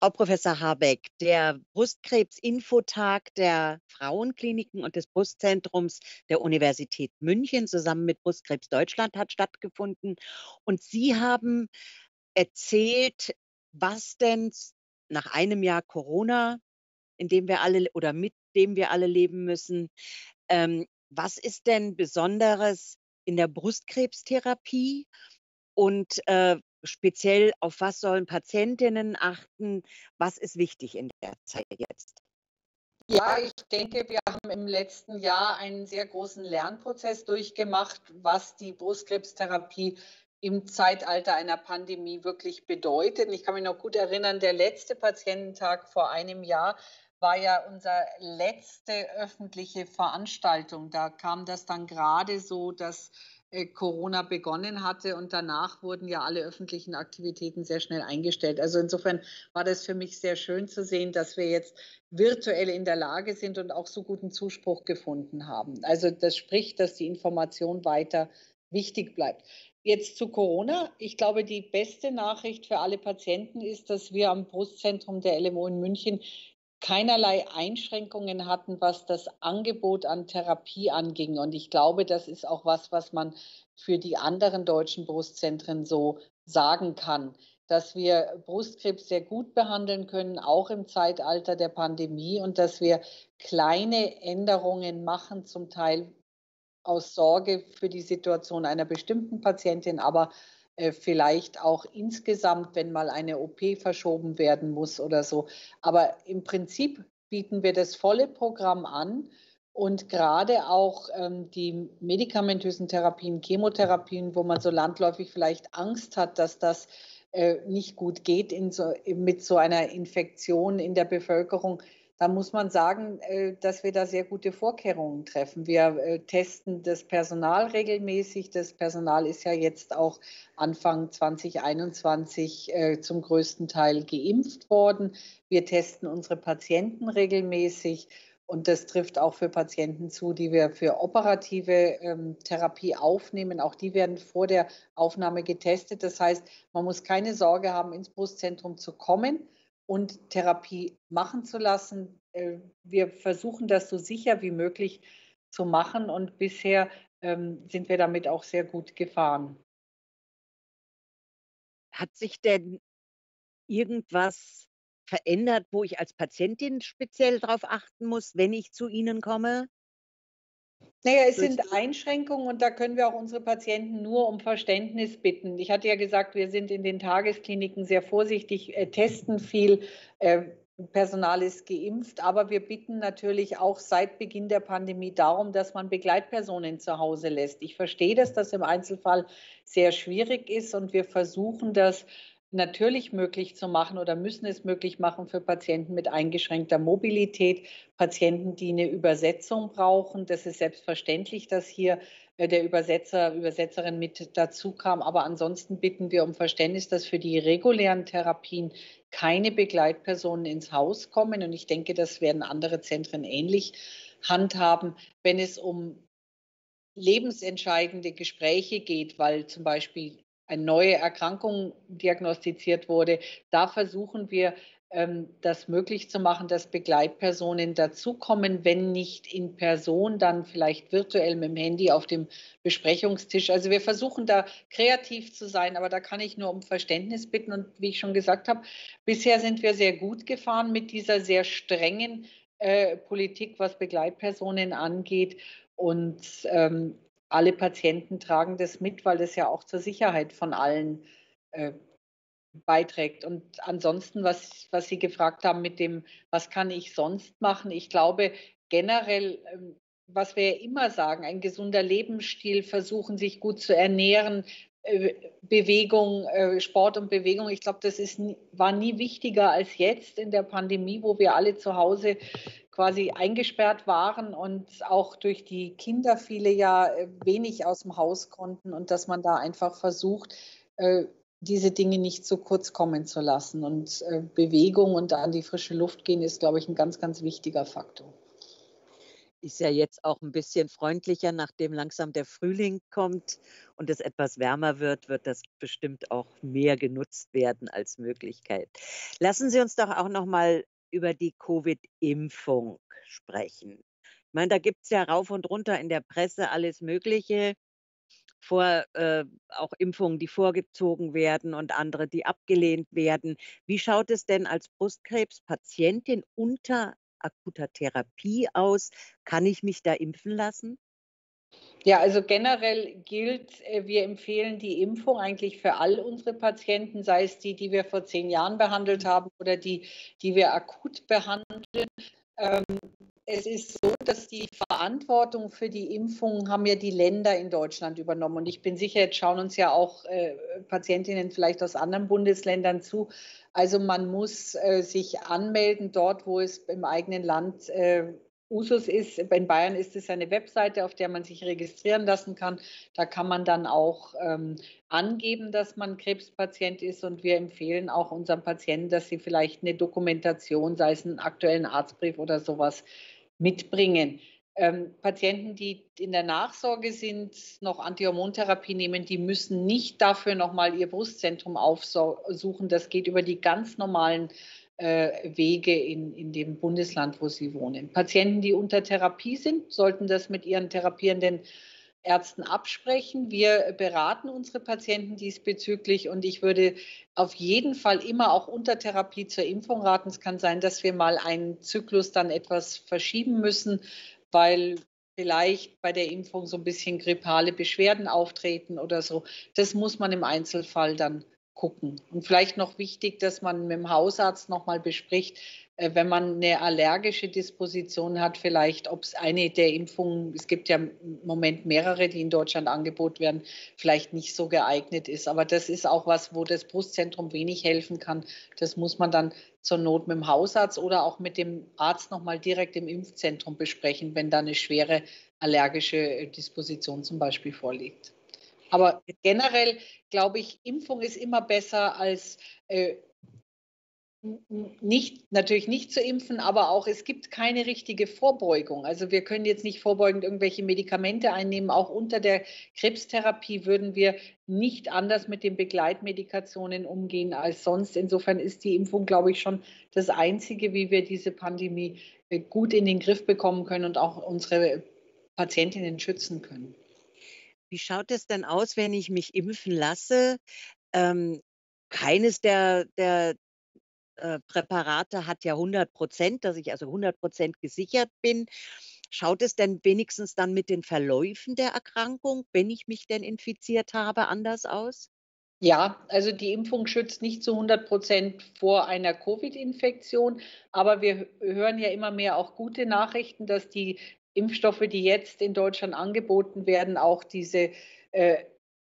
Frau Professor Harbeck, der Brustkrebs-Infotag der Frauenkliniken und des Brustzentrums der Universität München zusammen mit Brustkrebs Deutschland hat stattgefunden. Und Sie haben erzählt, was denn nach einem Jahr Corona, mit dem wir alle leben müssen, was ist denn Besonderes in der Brustkrebstherapie und speziell, auf was sollen Patientinnen achten? Was ist wichtig in der Zeit jetzt? Ja, ich denke, wir haben im letzten Jahr einen sehr großen Lernprozess durchgemacht, was die Brustkrebstherapie im Zeitalter einer Pandemie wirklich bedeutet. Und ich kann mich noch gut erinnern, der letzte Patiententag vor einem Jahr war ja unsere letzte öffentliche Veranstaltung. Da kam das dann gerade so, dass Corona begonnen hatte und danach wurden ja alle öffentlichen Aktivitäten sehr schnell eingestellt. Also insofern war das für mich sehr schön zu sehen, dass wir jetzt virtuell in der Lage sind und auch so guten Zuspruch gefunden haben. Also das spricht, dass die Information weiter wichtig bleibt. Jetzt zu Corona. Ich glaube, die beste Nachricht für alle Patienten ist, dass wir am Brustzentrum der LMU in München keinerlei Einschränkungen hatten, was das Angebot an Therapie anging. Und ich glaube, das ist auch was man für die anderen deutschen Brustzentren so sagen kann, dass wir Brustkrebs sehr gut behandeln können, auch im Zeitalter der Pandemie, und dass wir kleine Änderungen machen, zum Teil aus Sorge für die Situation einer bestimmten Patientin, aber vielleicht auch insgesamt, wenn mal eine OP verschoben werden muss oder so. Aber im Prinzip bieten wir das volle Programm an und gerade auch die medikamentösen Therapien, Chemotherapien, wo man so landläufig vielleicht Angst hat, dass das nicht gut geht mit so einer Infektion in der Bevölkerung. Da muss man sagen, dass wir da sehr gute Vorkehrungen treffen. Wir testen das Personal regelmäßig. Das Personal ist ja jetzt auch Anfang 2021 zum größten Teil geimpft worden. Wir testen unsere Patienten regelmäßig. Und das trifft auch für Patienten zu, die wir für operative Therapie aufnehmen. Auch die werden vor der Aufnahme getestet. Das heißt, man muss keine Sorge haben, ins Brustzentrum zu kommen und Therapie machen zu lassen. Wir versuchen das so sicher wie möglich zu machen und bisher sind wir damit auch sehr gut gefahren. Hat sich denn irgendwas verändert, wo ich als Patientin speziell darauf achten muss, wenn ich zu Ihnen komme? Naja, es sind Einschränkungen und da können wir auch unsere Patienten nur um Verständnis bitten. Ich hatte ja gesagt, wir sind in den Tageskliniken sehr vorsichtig, testen viel, Personal ist geimpft, aber wir bitten natürlich auch seit Beginn der Pandemie darum, dass man Begleitpersonen zu Hause lässt. Ich verstehe, dass das im Einzelfall sehr schwierig ist und wir versuchen das natürlich möglich zu machen oder müssen es möglich machen für Patienten mit eingeschränkter Mobilität, Patienten, die eine Übersetzung brauchen. Das ist selbstverständlich, dass hier der Übersetzerin mit dazu kam. Aber ansonsten bitten wir um Verständnis, dass für die regulären Therapien keine Begleitpersonen ins Haus kommen. Und ich denke, das werden andere Zentren ähnlich handhaben, wenn es um lebensentscheidende Gespräche geht, weil zum Beispiel eine neue Erkrankung diagnostiziert wurde. Da versuchen wir, das möglich zu machen, dass Begleitpersonen dazukommen, wenn nicht in Person, dann vielleicht virtuell mit dem Handy auf dem Besprechungstisch. Also wir versuchen da kreativ zu sein, aber da kann ich nur um Verständnis bitten. Und wie ich schon gesagt habe, bisher sind wir sehr gut gefahren mit dieser sehr strengen Politik, was Begleitpersonen angeht. Und alle Patienten tragen das mit, weil das ja auch zur Sicherheit von allen beiträgt. Und ansonsten, was Sie gefragt haben mit dem, was kann ich sonst machen? Ich glaube generell, was wir ja immer sagen, ein gesunder Lebensstil, versuchen, sich gut zu ernähren, Bewegung, Sport und Bewegung. Ich glaube, das war nie wichtiger als jetzt in der Pandemie, wo wir alle zu Hause quasi eingesperrt waren und auch durch die Kinder viele ja wenig aus dem Haus konnten und dass man da einfach versucht, diese Dinge nicht zu kurz kommen zu lassen. Und Bewegung und an die frische Luft gehen ist, glaube ich, ein ganz, ganz wichtiger Faktor. ist ja jetzt auch ein bisschen freundlicher, nachdem langsam der Frühling kommt und es etwas wärmer wird, wird das bestimmt auch mehr genutzt werden als Möglichkeit. Lassen Sie uns doch auch noch mal über die Covid-Impfung sprechen. Ich meine, da gibt es ja rauf und runter in der Presse alles Mögliche, auch Impfungen, die vorgezogen werden und andere, die abgelehnt werden. Wie schaut es denn als Brustkrebspatientin unter akuter Therapie aus? Kann ich mich da impfen lassen? Ja, also generell gilt, wir empfehlen die Impfung eigentlich für all unsere Patienten, sei es die, die wir vor 10 Jahren behandelt haben oder die, die wir akut behandeln. Es ist so, dass die Verantwortung für die Impfungen haben ja die Länder in Deutschland übernommen. Und ich bin sicher, jetzt schauen uns ja auch Patientinnen vielleicht aus anderen Bundesländern zu. Also man muss sich anmelden dort, wo es im eigenen Land Usus ist. In Bayern ist es eine Webseite, auf der man sich registrieren lassen kann. Da kann man dann auch angeben, dass man Krebspatient ist. Und wir empfehlen auch unseren Patienten, dass sie vielleicht eine Dokumentation, sei es einen aktuellen Arztbrief oder sowas, mitbringen. Patienten, die in der Nachsorge sind, noch Antihormontherapie nehmen, die müssen nicht dafür nochmal ihr Brustzentrum aufsuchen. Das geht über die ganz normalen Wege in dem Bundesland, wo sie wohnen. Patienten, die unter Therapie sind, sollten das mit ihren therapierenden Ärzten absprechen. Wir beraten unsere Patienten diesbezüglich und ich würde auf jeden Fall immer auch unter Therapie zur Impfung raten. Es kann sein, dass wir mal einen Zyklus dann etwas verschieben müssen, weil vielleicht bei der Impfung so ein bisschen grippale Beschwerden auftreten oder so. Das muss man im Einzelfall dann gucken. Und vielleicht noch wichtig, dass man mit dem Hausarzt nochmal bespricht, wenn man eine allergische Disposition hat, vielleicht, ob es eine der Impfungen, es gibt ja im Moment mehrere, die in Deutschland angeboten werden, vielleicht nicht so geeignet ist. Aber das ist auch was, wo das Brustzentrum wenig helfen kann. Das muss man dann zur Not mit dem Hausarzt oder auch mit dem Arzt nochmal direkt im Impfzentrum besprechen, wenn da eine schwere allergische Disposition zum Beispiel vorliegt. Aber generell glaube ich, Impfung ist immer besser als natürlich nicht zu impfen, aber auch es gibt keine richtige Vorbeugung. Also wir können jetzt nicht vorbeugend irgendwelche Medikamente einnehmen. Auch unter der Krebstherapie würden wir nicht anders mit den Begleitmedikationen umgehen als sonst. Insofern ist die Impfung, glaube ich, schon das Einzige, wie wir diese Pandemie gut in den Griff bekommen können und auch unsere Patientinnen schützen können. Wie schaut es denn aus, wenn ich mich impfen lasse? Keines der Präparate hat ja 100%, dass ich also 100% gesichert bin. Schaut es denn wenigstens dann mit den Verläufen der Erkrankung, wenn ich mich denn infiziert habe, anders aus? Ja, also die Impfung schützt nicht zu 100% vor einer Covid-Infektion. Aber wir hören ja immer mehr auch gute Nachrichten, dass die Impfstoffe, die jetzt in Deutschland angeboten werden, auch diese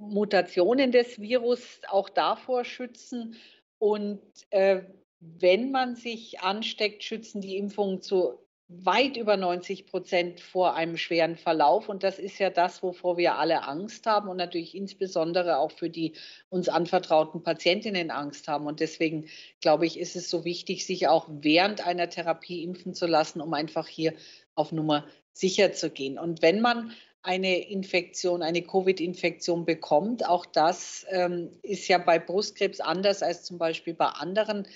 Mutationen des Virus auch davor schützen. Und wenn man sich ansteckt, schützen die Impfungen zu weit über 90% vor einem schweren Verlauf. Und das ist ja das, wovor wir alle Angst haben und natürlich insbesondere auch für die uns anvertrauten Patientinnen Angst haben. Und deswegen, glaube ich, ist es so wichtig, sich auch während einer Therapie impfen zu lassen, um einfach hier auf Nummer sicher zu gehen. Und wenn man eine Infektion, eine Covid-Infektion bekommt, auch das ist ja bei Brustkrebs anders als zum Beispiel bei anderen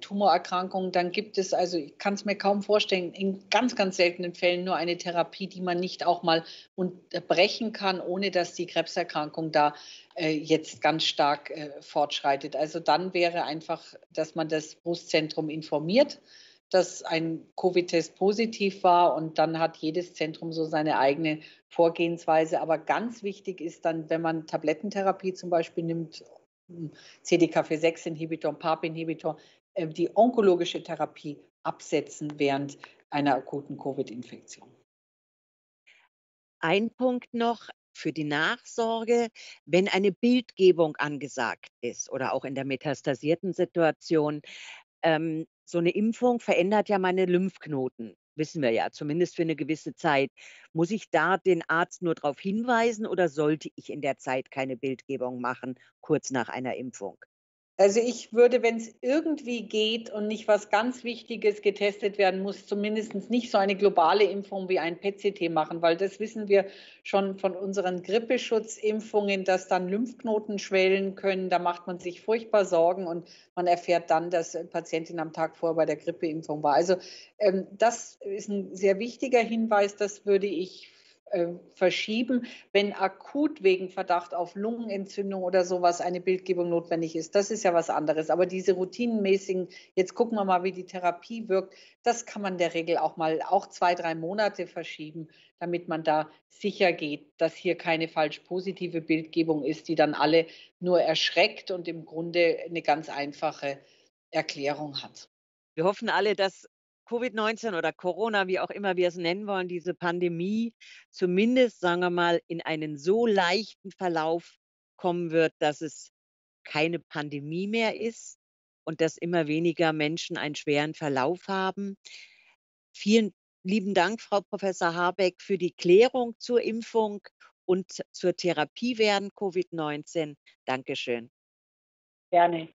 Tumorerkrankungen, dann gibt es, also ich kann es mir kaum vorstellen, in ganz, ganz seltenen Fällen nur eine Therapie, die man nicht auch mal unterbrechen kann, ohne dass die Krebserkrankung da jetzt ganz stark fortschreitet. Also dann wäre einfach, dass man das Brustzentrum informiert, dass ein Covid-Test positiv war und dann hat jedes Zentrum so seine eigene Vorgehensweise. Aber ganz wichtig ist dann, wenn man Tablettentherapie zum Beispiel nimmt, CDK4-6-Inhibitor, PARP-Inhibitor, die onkologische Therapie absetzen während einer akuten Covid-Infektion. Ein Punkt noch für die Nachsorge, wenn eine Bildgebung angesagt ist oder auch in der metastasierten Situation. So eine Impfung verändert ja meine Lymphknoten, wissen wir ja, zumindest für eine gewisse Zeit. Muss ich da den Arzt nur darauf hinweisen oder sollte ich in der Zeit keine Bildgebung machen, kurz nach einer Impfung? Also ich würde, wenn es irgendwie geht und nicht was ganz Wichtiges getestet werden muss, zumindest nicht so eine globale Impfung wie ein PCT machen, weil das wissen wir schon von unseren Grippeschutzimpfungen, dass dann Lymphknoten schwellen können. Da macht man sich furchtbar Sorgen und man erfährt dann, dass eine Patientin am Tag vorher bei der Grippeimpfung war. Also das ist ein sehr wichtiger Hinweis, das würde ich verschieben, wenn akut wegen Verdacht auf Lungenentzündung oder sowas eine Bildgebung notwendig ist. Das ist ja was anderes. Aber diese routinemäßigen, jetzt gucken wir mal, wie die Therapie wirkt, das kann man in der Regel auch mal 2-3 Monate verschieben, damit man da sicher geht, dass hier keine falsch positive Bildgebung ist, die dann alle nur erschreckt und im Grunde eine ganz einfache Erklärung hat. Wir hoffen alle, dass Covid-19 oder Corona, wie auch immer wir es nennen wollen, diese Pandemie zumindest, sagen wir mal, in einen so leichten Verlauf kommen wird, dass es keine Pandemie mehr ist und dass immer weniger Menschen einen schweren Verlauf haben. Vielen lieben Dank, Frau Professor Harbeck, für die Klärung zur Impfung und zur Therapie während Covid-19. Dankeschön. Gerne.